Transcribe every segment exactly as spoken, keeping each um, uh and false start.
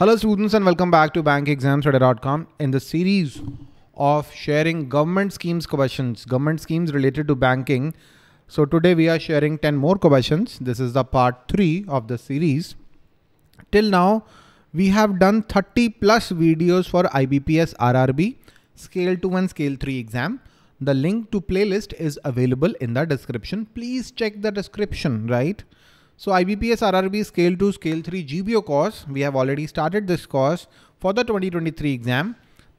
Hello students and welcome back to bank exam stoday dot com. In the series of sharing government schemes questions, government schemes related to banking. So today we are sharing ten more questions. This is the part three of the series. Till now we have done thirty plus videos for I B P S, R R B, Scale two and Scale three exam. The link to playlist is available in the description. Please check the description, right? So I B P S, R R B, Scale two, Scale three, G B O course, we have already started this course for the twenty twenty-three exam.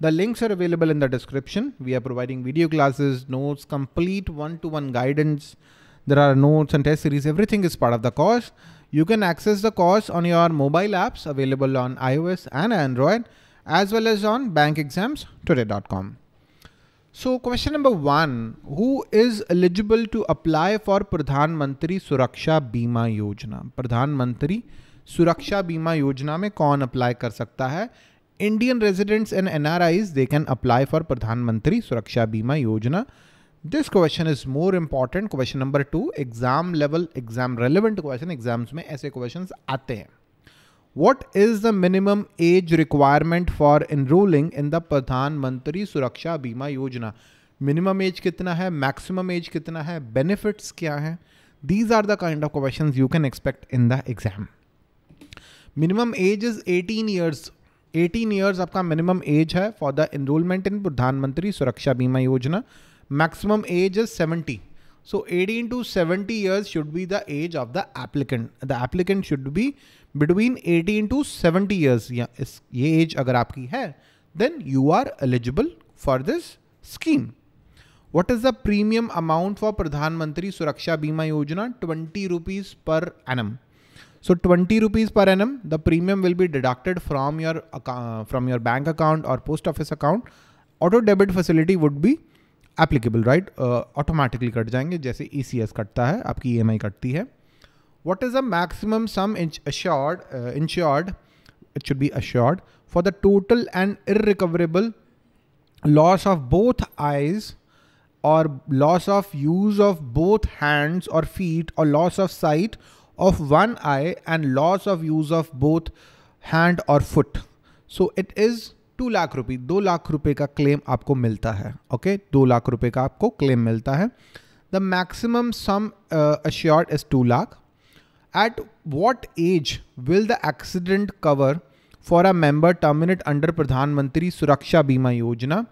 The links are available in the description. We are providing video classes, notes, complete one-to-one guidance. There are notes and test series. Everything is part of the course. You can access the course on your mobile apps available on iOS and Android, as well as on bank exams today dot com. So question number one, who is eligible to apply for Pradhan Mantri Suraksha Bima Yojana? Pradhan Mantri Suraksha Bima Yojana में कौन apply कर सकता है? Indian residents and N R Is, they can apply for Pradhan Mantri Suraksha Bima Yojana. This question is more important. Question number two, exam level, exam relevant question, exams में ऐसे questions आते हैं. What is the minimum age requirement for enrolling in the Pradhan Mantri Suraksha Bima Yojana? Minimum age कितना है? Maximum age कितना है? Benefits क्या हैं? These are the kind of questions you can expect in the exam. Minimum age is eighteen years. eighteen years आपका minimum age है for the enrollment in Pradhan Mantri Suraksha Bima Yojana. Maximum age is seventy. So eighteen to seventy years should be the age of the applicant. The applicant should be between eighteen to seventy years. Yeah, is ye age agar aapki hai, then you are eligible for this scheme. What is the premium amount for Pradhan Mantri Suraksha Bima Yojana? twenty rupees per annum. So twenty rupees per annum, the premium will be deducted from your uh, from your bank account or post office account. Auto debit facility would be applicable, right? Automatically cut जाएंगे जैसे E C S कटता है, आपकी E M I कटती है. What is the maximum sum assured, uh, insured, it should be assured, for the total and irrecoverable loss of both eyes or loss of use of both hands or feet or loss of sight of one eye and loss of use of both hand or foot. So it is two lakh rupees, two lakh rupees का claim आपको मिलता है, okay? two lakh rupees का आपको claim मिलता है. The maximum sum uh, assured is two lakh. At what age will the accident cover for a member terminate under Pradhan Mantri Suraksha Bima Yojana?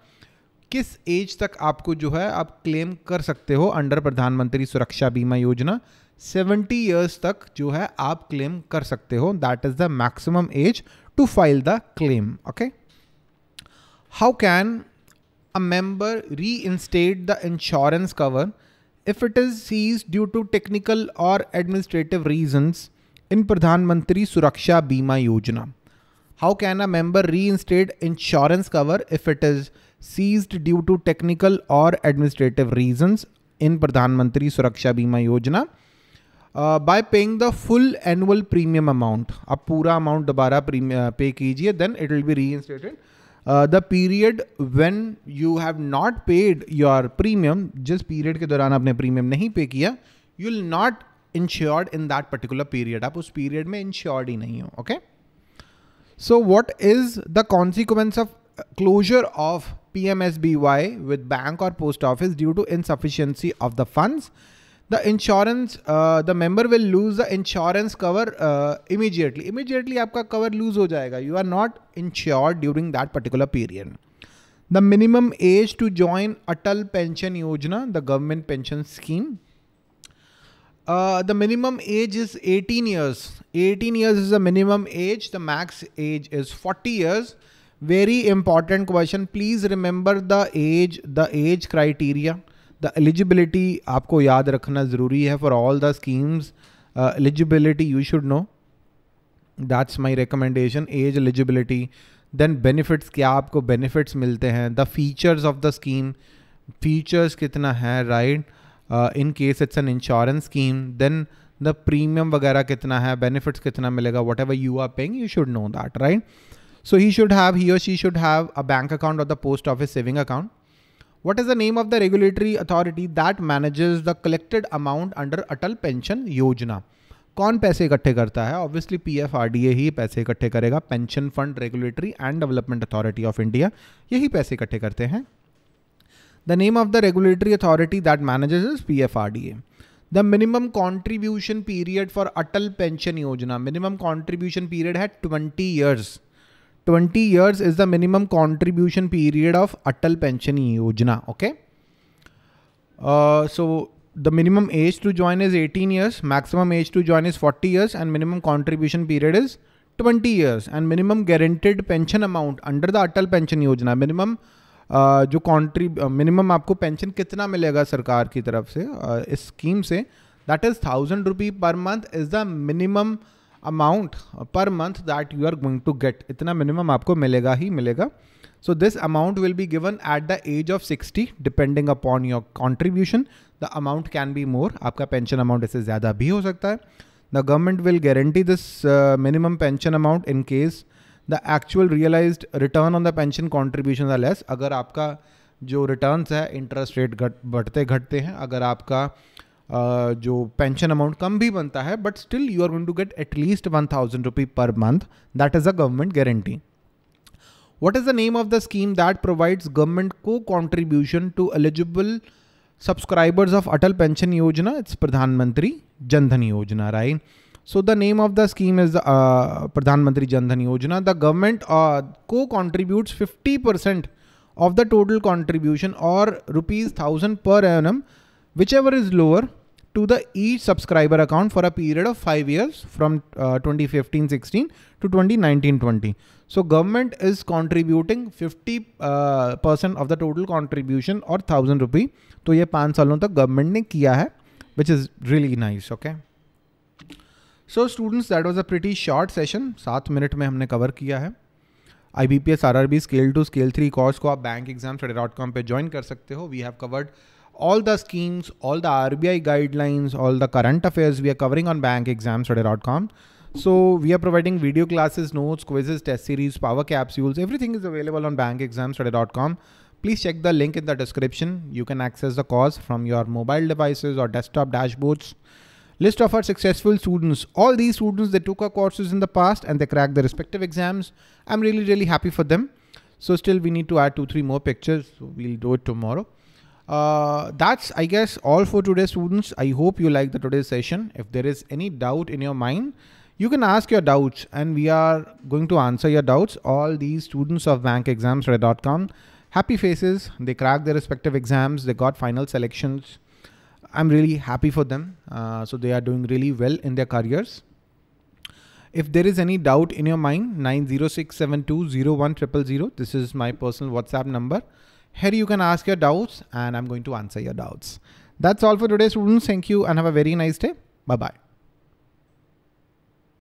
किस age तक आपको जो है आप claim कर सकते हो under Pradhan Mantri Suraksha Bima Yojana? seventy years तक जो है आप claim कर सकते हो. That is the maximum age to file the claim, okay? How can a member reinstate the insurance cover if it is ceased due to technical or administrative reasons in Pradhan Mantri Suraksha Bima Yojana? How can a member reinstate insurance cover if it is ceased due to technical or administrative reasons in Pradhan Mantri Suraksha Bima Yojana? Uh, by paying the full annual premium amount. आप पूरा amount दोबारा pay कीजिए, then it will be reinstated. Uh, the period when you have not paid your premium, जिस period के दौरान आपने premium नहीं pay किया, you will not insured in that particular period. आप उस period में insured ही नहीं हो, okay? So what is the consequence of closure of P M S B Y with bank or post office due to insufficiency of the funds? The insurance, uh, the member will lose the insurance cover uh, immediately. Immediately आपका cover lose हो जाएगा. You are not insured during that particular period. The minimum age to join Atal Pension Yojana, the government pension scheme. Uh, the minimum age is eighteen years. eighteen years is the minimum age. The max age is forty years. Very important question. Please remember the age, the age criteria. The eligibility आपको याद रखना ज़रूरी है for all the schemes. Uh, eligibility you should know. That's my recommendation. Age, eligibility, then benefits, क्या आपको benefits मिलते हैं? The features of the scheme, features कितना है, right? Uh, in case it's an insurance scheme, then the premium वगैरह कितना है, benefits कितना मिलेगा? Whatever you are paying, you should know that, right? So he should have, he or she should have a bank account or the post office saving account. What is the name of the regulatory authority that manages the collected amount under Atal Pension Yojana? कौन पैसे इकट्ठे करता है? Obviously PFRDA ही पैसे इकट्ठे करेगा। Pension fund regulatory and development authority of India, यही पैसे इकट्ठे करते हैं। The name of the regulatory authority that manages is PFRDA. The minimum contribution period for Atal pension Yojana, minimum contribution period है twenty years. Twenty years is the minimum contribution period of Atal pension Yojana. Okay, so the minimum age to join is eighteen years, maximum age to join is forty years, and minimum contribution period is twenty years, and minimum guaranteed pension amount under the Atal Pension Yojana, minimum uh, जो contrib uh, minimum आपको pension कितना मिलेगा सरकार की तरफ से uh, इस scheme से, that is thousand rupee per month is the minimum amount per month that you are going to get. इतना minimum आपको मिलेगा ही मिलेगा. So this amount will be given at the age of sixty, depending upon your contribution. The amount can be more. आपका pension amount इससे ज़्यादा भी हो सकता है. The government will guarantee this uh, minimum pension amount in case the actual realized return on the pension contributions are less. अगर आपका जो returns है interest rate घट बढ़ते घटते हैं, अगर आपका uh, जो pension amount कम भी बनता है, but still you are going to get at least one thousand rupee per month. That is a government guarantee. What is the name of the scheme that provides government co-contribution to eligible subscribers of Atal Pension Yojana? It's Pradhan Mantri Jan Dhan Yojana, right? So the name of the scheme is uh, Pradhan Mantri Jan Dhan Yojana. The government uh, co-contributes fifty percent of the total contribution or rupees thousand per annum, whichever is lower, to the each subscriber account for a period of five years from uh, twenty fifteen sixteen to twenty nineteen twenty. So government is contributing fifty uh, percent of the total contribution or thousand rupee. तो ये पाँच सालों तक government ने किया है, which is really nice. Okay. So students, that was a pretty short session. सात minute में हमने cover किया है. I B P S R R B scale two scale three course को आप bank exam stoday dot com पे join कर सकते हो. We have covered all the schemes, all the R B I guidelines, all the current affairs we are covering on bank exam stoday dot com. So we are providing video classes, notes, quizzes, test series, power capsules. Everything is available on bank exam stoday dot com. Please check the link in the description. You can access the course from your mobile devices or desktop dashboards. List of our successful students. All these students, they took our courses in the past and they cracked their respective exams. I'm really, really happy for them. So still we need to add two, three more pictures. So we'll do it tomorrow. Uh, that's I guess all for today, students. I hope you like the today's session. If there is any doubt in your mind, you can ask your doubts and we are going to answer your doubts. All these students of bank exam stoday dot com, happy faces, they cracked their respective exams, they got final selections. I'm really happy for them. Uh, so they are doing really well in their careers. If there is any doubt in your mind, nine zero six seven two zero one triple zero, this is my personal WhatsApp number. Here you can ask your doubts and I'm going to answer your doubts. That's all for today, students. Thank you and have a very nice day. Bye-bye.